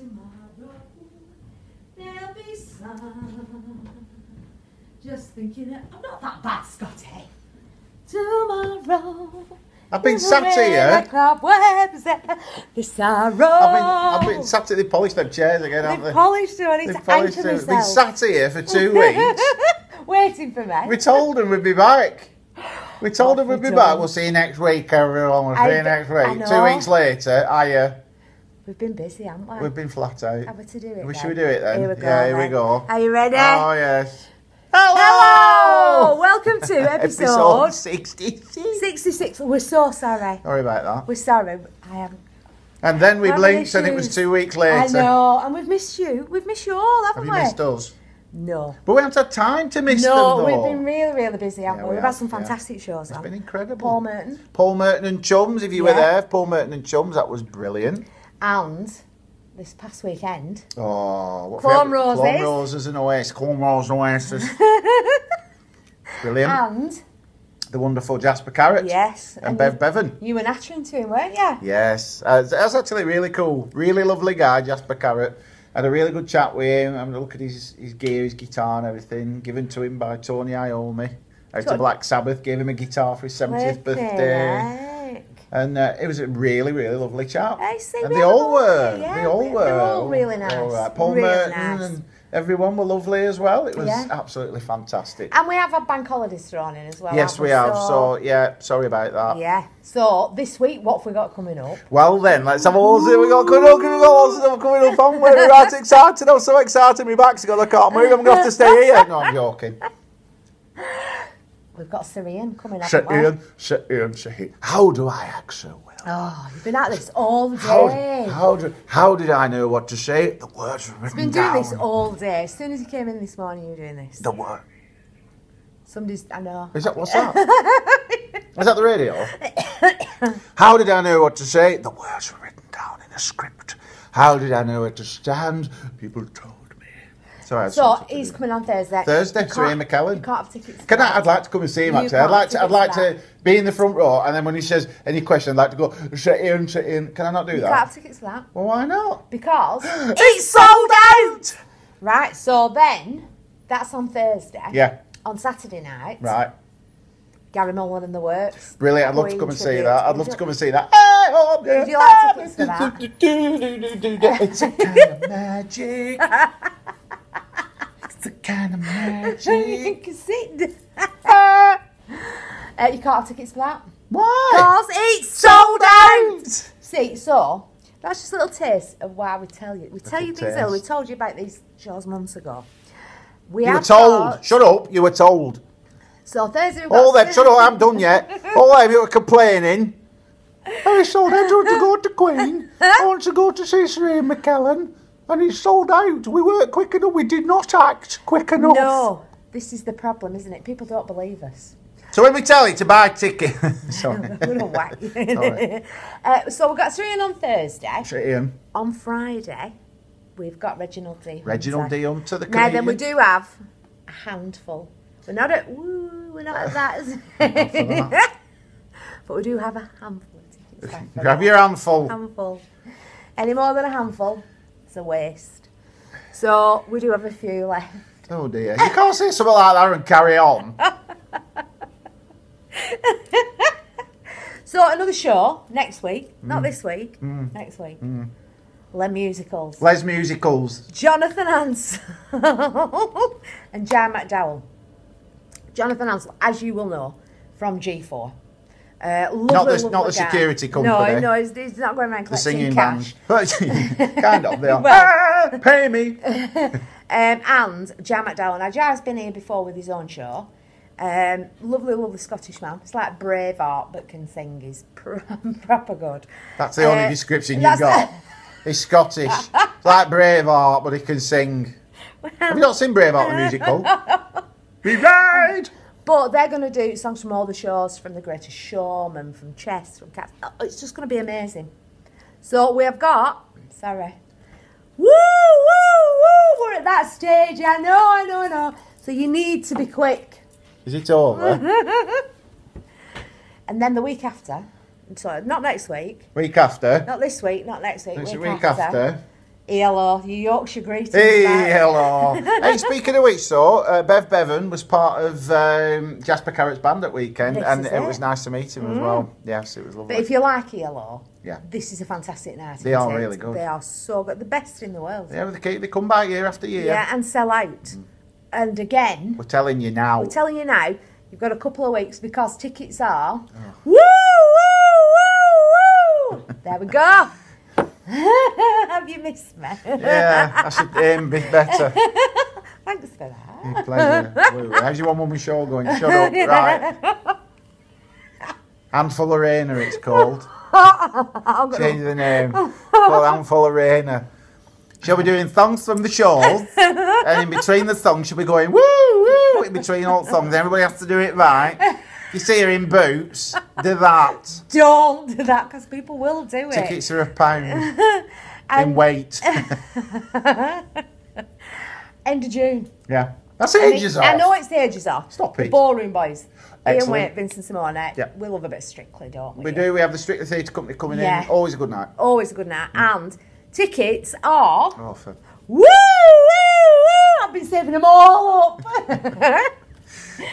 tomorrow there'll be sun. Just thinking that I'm not that bad, Scotty. Tomorrow. I've been sat here. The sorrow. I've been sat here. They polished them chairs again, haven't they? Polished them. I need to anchor myself. I've been sat here for 2 weeks. Waiting for me. We told them we'd be back. We told them we'd be back. We'll see you next week, everyone. We'll see you next week. 2 weeks later, hiya. We've been busy, haven't we? We've been flat out. Are we to do it then? Should we do it then? Here we go. Yeah, here we go. Are you ready? Oh, yes. Hello! Welcome to episode 66. 66. We're so sorry. Sorry about that. We're sorry. I am. And then we blinked and it was 2 weeks later. I know. And we've missed you. We've missed you all, haven't we? Have you missed us? No. But we haven't had time to miss them, though. No, we've been really, really busy, haven't we? We've had some fantastic shows. It's been incredible. Paul Merton. Paul Merton and Chums, if you were there. Paul Merton and Chums, that was brilliant. And this past weekend. Oh, what Cornroses. Cornroses and Oasis. Cornroses and Oasis. Brilliant. And the wonderful Jasper Carrot. Yes. And Bev Bevan. You were nattering to him, weren't you? Yes. That's actually really cool. Really lovely guy, Jasper Carrot. Had a really good chat with him. I mean, look at his gear, his guitar and everything. Given to him by Tony Iommi. Out of Black Sabbath. Gave him a guitar for his 70th birthday. And it was a really, really lovely chat. And they all were. Yeah, they all were. All really nice. All right. Paul really Merton nice. And everyone were lovely as well. It was absolutely fantastic. And we have had bank holidays thrown in as well. Yes, we have. So, yeah, sorry about that. Yeah. So, this week, what have we got coming up? Well, then, let's have all that we got coming up. We've got all stuff coming up on. We're right excited. I'm so excited. My back's got, I can't move. I'm going to have to stay here. No, I'm joking. We've got Sir Ian coming up. Sir Ian. How do I act so well? Oh, you've been at this all day. How did I know what to say? The words were written down. He's been doing this all day. As soon as he came in this morning, you were doing this. The word. Somebody's, I know. Is that, what's that? Is that the radio? How did I know what to say? The words were written down in a script. How did I know where to stand? People told. So he's coming on Thursday. Thursday, Sir Ian McKellen. You can't have tickets. I'd like to come and see him actually. I'd like to be in the front row, and then when he says any question, I'd like to go Sir Ian. Can I not do that? You can't have tickets for that. Well, why not? Because it's sold out. Right. So then that's on Thursday. Yeah. On Saturday night. Right. Gary Mullen and the works. Brilliant. I'd love to come and see that. I'd love to come and see that. Would you like tickets for that? It's a kind of magic. The kind of magic. You can't have tickets for that. Why? Because it's sold out. See, so that's just a little taste of why we tell you. We tell you things that we told you about these shows months ago. You were told. Shut up. You were told. So Thursday. Oh, then shut up. I'm done yet. All of you were complaining. I sold out. I want to go to Queen. I want to go to see Sir Ian McKellen. And it's sold out. We weren't quick enough. We did not act quick enough. No, this is the problem, isn't it? People don't believe us. So when we tell you to buy tickets, sorry, we're gonna whack you. So we've got Sir Ian on Thursday. Sir Ian. On Friday, we've got Reginald D. Reginald D. Hunter, the comedian. Now then, we do have a handful. We're not at that, but we do have a handful of tickets. Grab your handful. Handful. Any more than a handful. It's a waste. So we do have a few left. Oh dear. You can't say something like that and carry on. So another show next week. Not this week. Next week. Les Musicals. Les Musicals. Jonathan Hans and Jan McDowell. Jonathan Hans, as you will know, from G4. Not the security company. No, he's not going around collecting the singing cash. Man. Kind of, they are. Well, pay me. And Jan McDowell. Now, Jan's been here before with his own show. Lovely, lovely Scottish man. It's like Braveheart, but can sing. He's proper good. That's the only description you've got. He's Scottish. It's like Braveheart, but he can sing. Well, have you not seen Braveheart, the musical? Be right! But they're going to do songs from all the shows, from The Greatest Showman, from Chess, from Cats. Oh, it's just going to be amazing. So we have got... Sorry. Woo, woo, woo! We're at that stage. I know. So you need to be quick. Is it over? And then the week after... Sorry, not next week. Week after. Not this week, not next week. Next week after. ELO, your Yorkshire greetings. Hey, hello. Hey, speaking of which, so, Bev Bevan was part of Jasper Carrot's band that weekend, and it was nice to meet him as well. Yes, it was lovely. But if you like ELO, this is a fantastic night. They are really good. They are so good. The best in the world. Yeah, they come back year after year. Yeah, and sell out. And again... We're telling you now. We're telling you now. You've got a couple of weeks because tickets are... Oh. Woo, woo, woo, woo! There we go. Have you missed me? Yeah, I should aim a bit better. Thanks for that. Yeah, pleasure. How's your one-woman show going? Shut up, right. Handful of Rainer, it's called. Change the name. Called Handful of Rainer. She'll be doing songs from the show, and in between the songs she'll be going, woo, woo, in between all the songs. Everybody has to do it right. You see her in boots, do that. Don't do that, because people will do it. Tickets are £1 in weight. End of June. Yeah. That's ages off. I know it's the ages off. Stop it. Boring boys. Ian Waite, Vincent Simone. Yeah. We love a bit of Strictly, don't we? We do. We have the Strictly Theatre Company coming in. Always a good night. Always a good night. And tickets are... Awful. Woo, woo, woo. I've been saving them all up.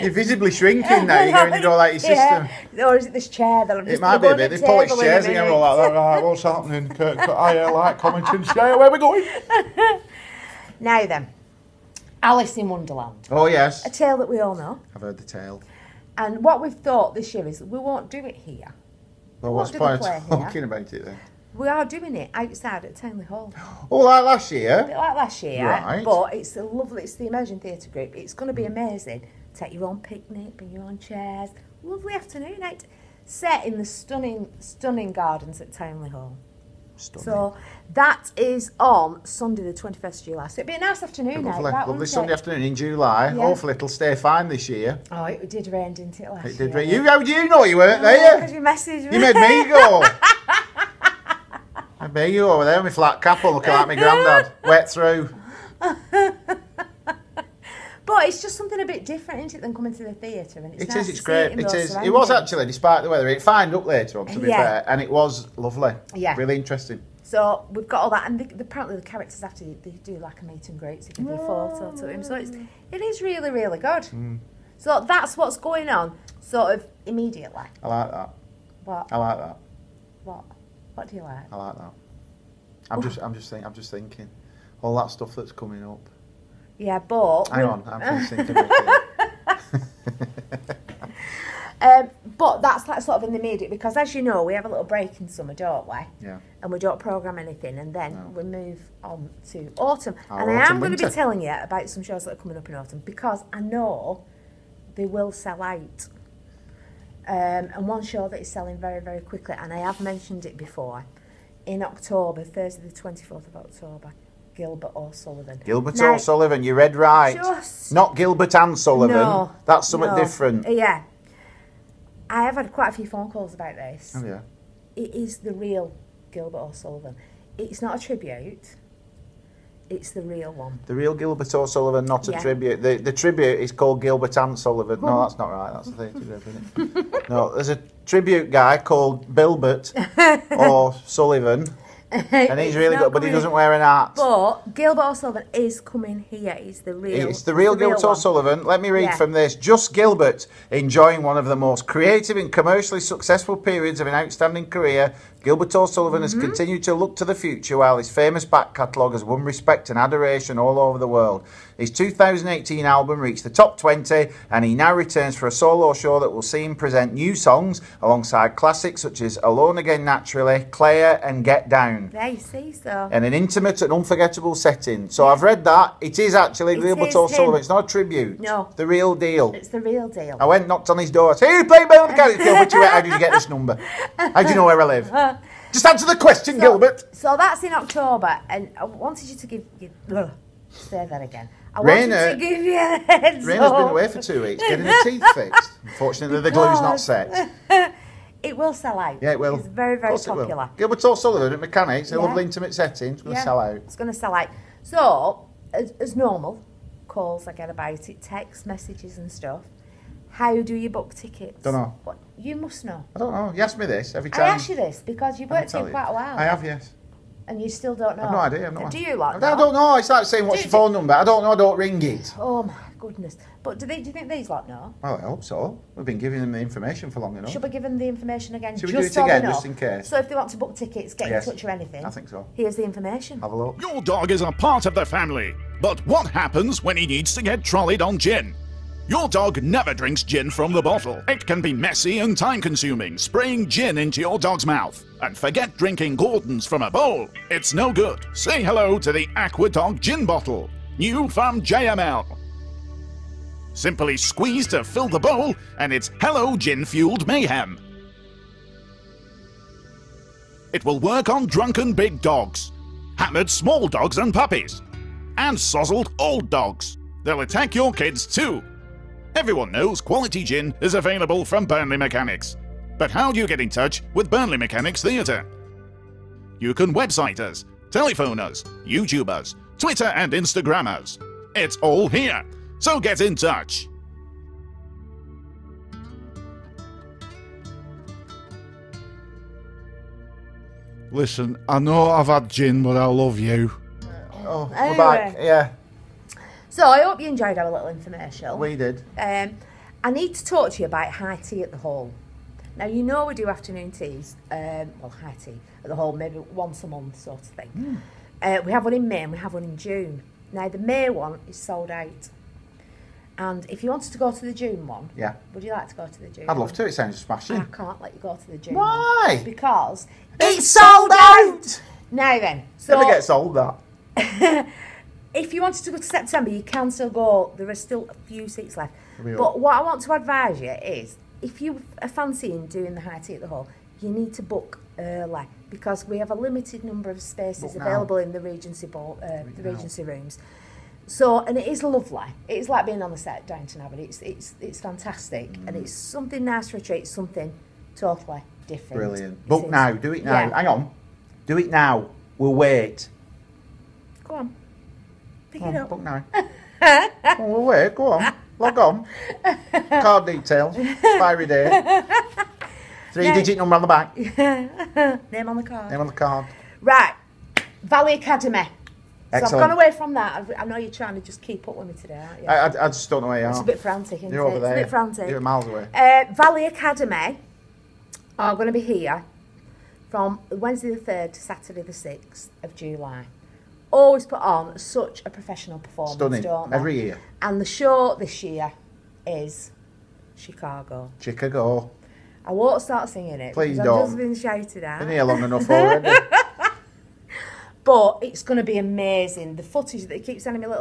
You're visibly shrinking now, and you don't like your system. Or is it this chair that I'm just... It might be a bit. They pull its chairs and all like that. Right, what's happening? I like commenting today. Where are we going? Now then, Alice in Wonderland. Oh, yes. A tale that we all know. I've heard the tale. And what we've thought this year is we won't do it here. Well, what's the point of talking about it then? We are doing it outside at Townley Hall. Oh, like last year? A bit like last year. Right. But it's a lovely... It's the Emerging Theatre Group. It's going to be amazing. Take your own picnic, bring your own chairs. Lovely afternoon out, set in the stunning, stunning gardens at Townley Hall. Stunning. So that is on Sunday the 21st of July. So it'd be a nice afternoon now. Lovely Sunday afternoon in July. Yeah. Hopefully it'll stay fine this year. Oh, it did rain, didn't it, last year? It did rain. How do you know you weren't there? Because you messaged me. You made me go. I made you go over there with my flat cap on, looking like my granddad. Wet through. But it's just something a bit different, isn't it, than coming to the theatre? And it's nice. It's great. It is. It was actually, despite the weather, it fined up later on, to be fair, and it was lovely. Yeah. Really interesting. So we've got all that, and apparently the characters have to do like a meet and greet, so you can do a photo to him. So it is really, really good. Mm. So that's what's going on, sort of immediately. I like that. What? I like that. What? What do you like? I like that. I'm just thinking, all that stuff that's coming up. Yeah, but... Hang on, I'm thinking about it. But that's like sort of in the immediate, because as you know, we have a little break in summer, don't we? Yeah. And we don't programme anything, and then we move on to autumn. And I am going to be telling you about some shows that are coming up in autumn, because I know they will sell out. And one show that is selling very, very quickly, and I have mentioned it before, in October, Thursday the 24th of October, Gilbert O'Sullivan. Gilbert O'Sullivan, you read right. Not Gilbert and Sullivan. No, that's something different. Yeah. I have had quite a few phone calls about this. Oh, yeah. It is the real Gilbert O'Sullivan. It's not a tribute. It's the real one. The real Gilbert O'Sullivan, not a tribute. The tribute is called Gilbert and Sullivan. No, that's not right. That's the theatre group, isn't it? No, there's a tribute guy called Bilbert O'Sullivan. And he's really good, but he doesn't wear an hat. But Gilbert O'Sullivan is coming here. He's the real. It's the real Gilbert O'Sullivan. Let me read from this. Just Gilbert, enjoying one of the most creative and commercially successful periods of an outstanding career, Gilbert O'Sullivan has continued to look to the future while his famous back catalogue has won respect and adoration all over the world. His 2018 album reached the top 20, and he now returns for a solo show that will see him present new songs alongside classics such as Alone Again Naturally, Claire and Get Down. Yeah, you see, so. And an intimate and unforgettable setting. So I've read that. It is actually Gilbert O'Sullivan. It's not a tribute. No. The real deal. It's the real deal. I went, knocked on his door. I said, hey, you play me on the Carrot Gilbert? How did you get this number? How do you know where I live? Just answer the question, Gilbert. So that's in October, and I wanted you to give you a heads up. Raina's been away for 2 weeks, getting her teeth fixed. Unfortunately, the glue's not set. It will sell out. Yeah, it will. It's very, very popular. Gilbert O'Sullivan at Mechanics, a lovely intimate setting. It's going to sell out. It's going to sell out. So, as normal, calls I get about it, text messages and stuff. How do you book tickets? Don't know. What? You must know. I don't know. You ask me this every time. I ask you this because you've worked here quite a while. I have, yes. And you still don't know? I've no idea. Do you like that? I don't know. It's like saying, what's your phone number? I don't know. I don't ring it. Oh, my goodness. But do you think these lot know? Well, I hope so. We've been giving them the information for long enough. Should we give them the information again? Should we do it again, just in case? So if they want to book tickets, get in touch or anything? I think so. Here's the information. Have a look. Your dog is a part of the family. But what happens when he needs to get trolleyed on gin? Your dog never drinks gin from the bottle. It can be messy and time-consuming, spraying gin into your dog's mouth. And forget drinking Gordon's from a bowl. It's no good. Say hello to the Aqua Dog Gin Bottle. New from JML. Simply squeeze to fill the bowl, and it's hello gin-fueled mayhem. It will work on drunken big dogs, hammered small dogs and puppies, and sozzled old dogs. They'll attack your kids too. Everyone knows quality gin is available from Burnley Mechanics. But how do you get in touch with Burnley Mechanics Theatre? You can website us, telephone us, YouTube us, Twitter and Instagram us. It's all here, so get in touch. Listen, I know I've had gin, but I love you. Oh, anyway. We're back, yeah. So I hope you enjoyed our little infomercial. We did. I need to talk to you about high tea at the hall. Now, you know we do afternoon teas, well, high tea at the hall, maybe once a month sort of thing. Mm. We have one in May and we have one in June. Now, the May one is sold out. And if you wanted to go to the June one, yeah, would you like to go to the June one? I'd love to, it sounds smashing. I can't let you go to the June one. Why? Because it's sold out! Now then, so... Never get sold that. If you wanted to go to September, you can still go. There are still a few seats left. But what I want to advise you is, if you are fancying doing the high tea at the hall, you need to book early because we have a limited number of spaces available in the Regency rooms. So, and it is lovely. It is like being on the set at Downton Abbey. It's fantastic, and it's something nice for a treat. Something totally different. Brilliant. Book now. Do it now. Yeah. Hang on. Do it now. We'll wait. Go on. Book now. Well, wait, go on. Log on. Card details. Expiry date. 3-digit number on the back. Name on the card. Name on the card. Right. Valley Academy. Excellent. So I've gone away from that. I know you're trying to just keep up with me today, aren't you? I just don't know where you are. It's a bit frantic, isn't it? You're over there. It's a bit frantic. You're miles away. Valley Academy are going to be here from Wednesday the 3rd to Saturday the 6th of July. Always put on such a professional performance, don't they? Every year. And the show this year is Chicago. Chicago. I won't start singing it. Please don't. I've just been shouted at. Been here long enough already. But it's going to be amazing. The footage that they keep sending me,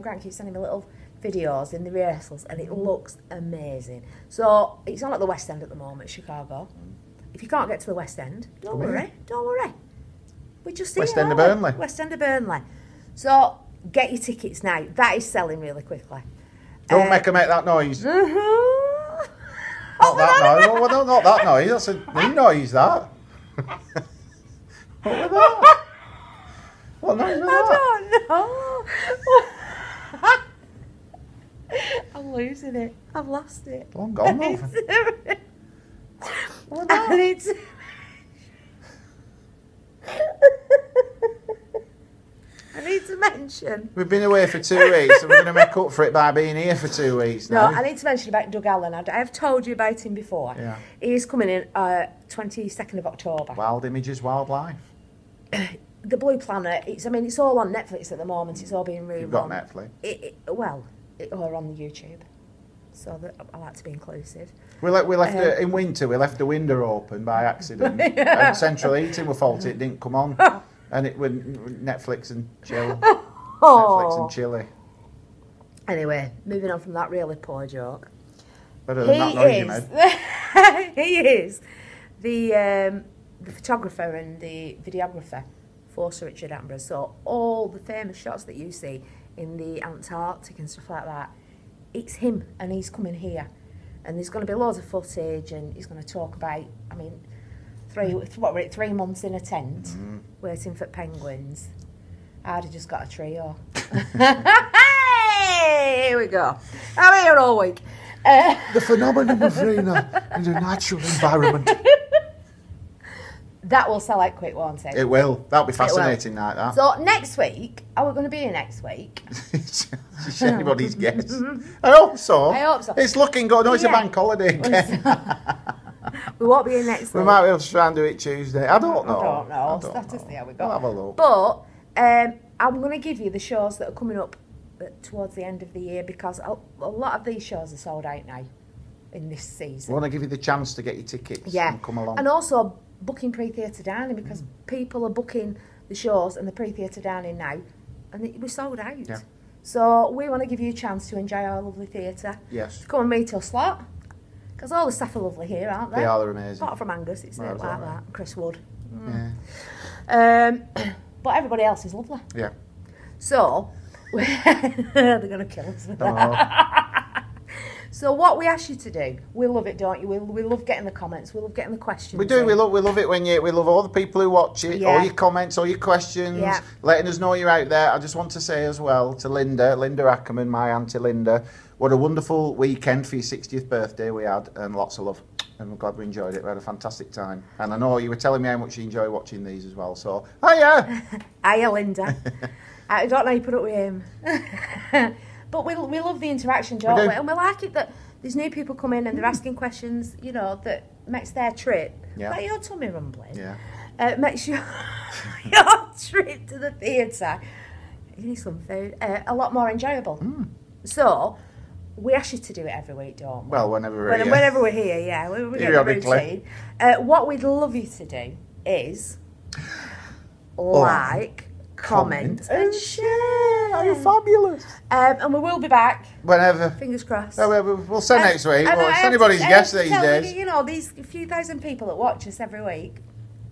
Grant keeps sending me little videos in the rehearsals, and it looks amazing. So it's on at the West End at the moment, Chicago. If you can't get to the West End, don't worry. Don't worry. We just West End of Burnley. West End of Burnley. So get your tickets now. That is selling really quickly. Don't make her make that noise. Not that noise. Well, not that noise. That's a new noise, that. What was that? What noise was that? I don't know. I'm losing it. I've lost it. Well, I'm gone now. What was that? I need to mention we've been away for 2 weeks and we're going to make up for it by being here for 2 weeks now. No, I need to mention about Doug Allen. I have told you about him before. Yeah. He's coming in 22nd of October. Wild Images, Wildlife. The Blue Planet. I mean, it's all on Netflix at the moment. It's all being rumored. You've got Netflix. Or on the YouTube. So that I like to be inclusive. In winter, we left the window open by accident. Yeah. And central heating were faulty, it didn't come on. And it was Netflix and chill. Oh. Netflix and chilly. Anyway, moving on from that really poor joke. Better than that noise you made. He is the photographer and the videographer for Sir Richard Attenborough. So all the famous shots that you see in the Antarctic and stuff like that, it's him, and he's coming here, and there's going to be loads of footage, and he's going to talk about, I mean, 3 months in a tent, waiting for penguins. I'd have just got a trio. Hey, here we go. I'm here all week. The phenomenon of rain in a natural environment. That will sell out quick, won't it? It will. That'll be fascinating like that. So next week, are we going to be here next week? It's anybody's guess. I hope so. I hope so. It's looking good. No, it's a bank holiday again. We won't be here next week. We might be able to try and do it Tuesday. I don't know. I don't know. That's just how we go. We'll have a look. But I'm going to give you the shows that are coming up towards the end of the year, because a lot of these shows are sold out now in this season. We want to give you the chance to get your tickets and come along. And also booking pre-theatre dining, because people are booking the shows and the pre-theatre dining now, and it was sold out. Yeah. So we want to give you a chance to enjoy our lovely theatre. Yes. Come and meet us lot, because all the staff are lovely here, aren't they? They are, they're amazing. Apart from Angus, it's like that, and Chris Wood. Mm. Yeah. But everybody else is lovely. Yeah. So, they're going to kill us with that. So what we ask you to do, we love it, don't you? We love getting the comments, we love getting the questions. We do, we love it when you, we love all the people who watch it, all your comments, all your questions, letting us know you're out there. I just want to say as well to Linda Ackerman, my auntie Linda, what a wonderful weekend for your 60th birthday we had, and lots of love. And we're glad we enjoyed it. We had a fantastic time. And I know you were telling me how much you enjoy watching these as well, so hiya! Hiya, Linda. I don't know how you put up with him. But we love the interaction, don't we? And we like it that there's new people come in and they're asking questions, you know, that makes their trip. Yeah. Like your tummy rumbling. Yeah. Makes your trip to the theatre, you need some food, a lot more enjoyable. Mm. So we ask you to do it every week, don't we? Well, whenever we're here. Whenever we're here, yeah. We get the routine. What we'd love you to do is like, comment and share. You're fabulous. And we will be back. Whenever. Fingers crossed. No, we'll say next week. Well, it's anybody's guess these days. You know, these few thousand people that watch us every week.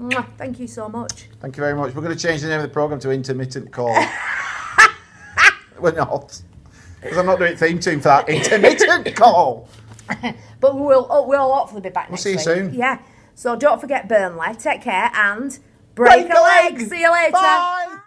Mwah, thank you so much. Thank you very much. We're going to change the name of the programme to Intermittent Call. We're not. Because I'm not doing theme tune for that Intermittent Call. But we'll hopefully be back next week. We'll see you soon. Yeah. So don't forget Burnley. Take care and break a leg. See you later. Bye.